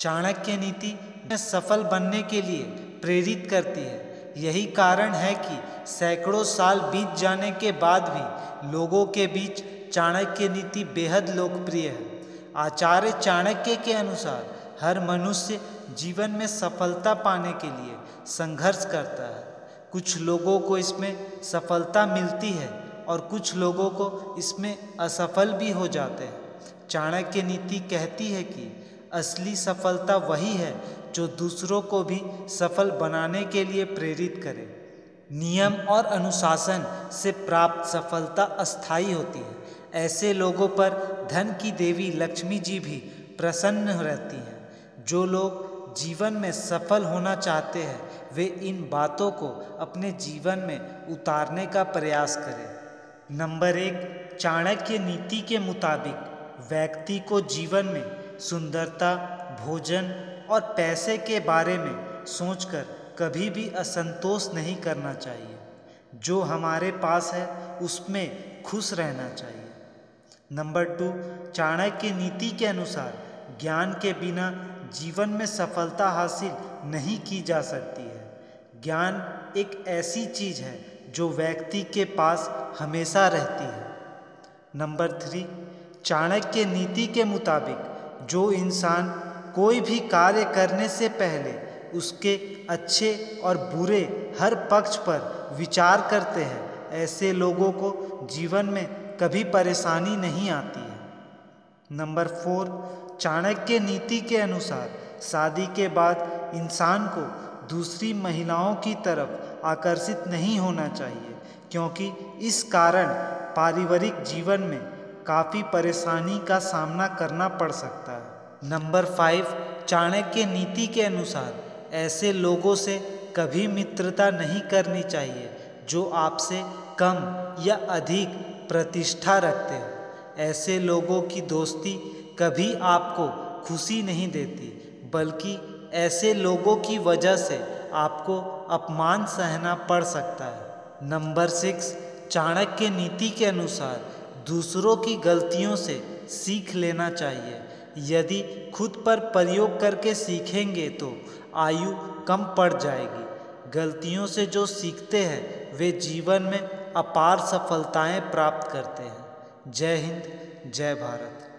चाणक्य नीति सफल बनने के लिए प्रेरित करती है। यही कारण है कि सैकड़ों साल बीत जाने के बाद भी लोगों के बीच चाणक्य नीति बेहद लोकप्रिय है। आचार्य चाणक्य के अनुसार हर मनुष्य जीवन में सफलता पाने के लिए संघर्ष करता है। कुछ लोगों को इसमें सफलता मिलती है और कुछ लोगों को इसमें असफल भी हो जाते हैं। चाणक्य नीति कहती है कि असली सफलता वही है जो दूसरों को भी सफल बनाने के लिए प्रेरित करे। नियम और अनुशासन से प्राप्त सफलता अस्थायी होती है। ऐसे लोगों पर धन की देवी लक्ष्मी जी भी प्रसन्न रहती हैं। जो लोग जीवन में सफल होना चाहते हैं वे इन बातों को अपने जीवन में उतारने का प्रयास करें। नंबर 1, चाणक्य नीति के मुताबिक व्यक्ति को जीवन में सुंदरता, भोजन और पैसे के बारे में सोचकर कभी भी असंतोष नहीं करना चाहिए। जो हमारे पास है उसमें खुश रहना चाहिए। नंबर 2, चाणक्य नीति के अनुसार ज्ञान के बिना जीवन में सफलता हासिल नहीं की जा सकती है। ज्ञान एक ऐसी चीज़ है जो व्यक्ति के पास हमेशा रहती है। नंबर 3, चाणक्य नीति के मुताबिक जो इंसान कोई भी कार्य करने से पहले उसके अच्छे और बुरे हर पक्ष पर विचार करते हैं, ऐसे लोगों को जीवन में कभी परेशानी नहीं आती है। नंबर 4, चाणक्य नीति के अनुसार शादी के बाद इंसान को दूसरी महिलाओं की तरफ आकर्षित नहीं होना चाहिए, क्योंकि इस कारण पारिवारिक जीवन में काफ़ी परेशानी का सामना करना पड़ सकता है। नंबर 5, चाणक्य नीति के अनुसार ऐसे लोगों से कभी मित्रता नहीं करनी चाहिए जो आपसे कम या अधिक प्रतिष्ठा रखते हो। ऐसे लोगों की दोस्ती कभी आपको खुशी नहीं देती, बल्कि ऐसे लोगों की वजह से आपको अपमान सहना पड़ सकता है। नंबर 6, चाणक्य नीति के अनुसार दूसरों की गलतियों से सीख लेना चाहिए। यदि खुद पर प्रयोग करके सीखेंगे तो आयु कम पड़ जाएगी। गलतियों से जो सीखते हैं वे जीवन में अपार सफलताएं प्राप्त करते हैं। जय हिंद, जय भारत।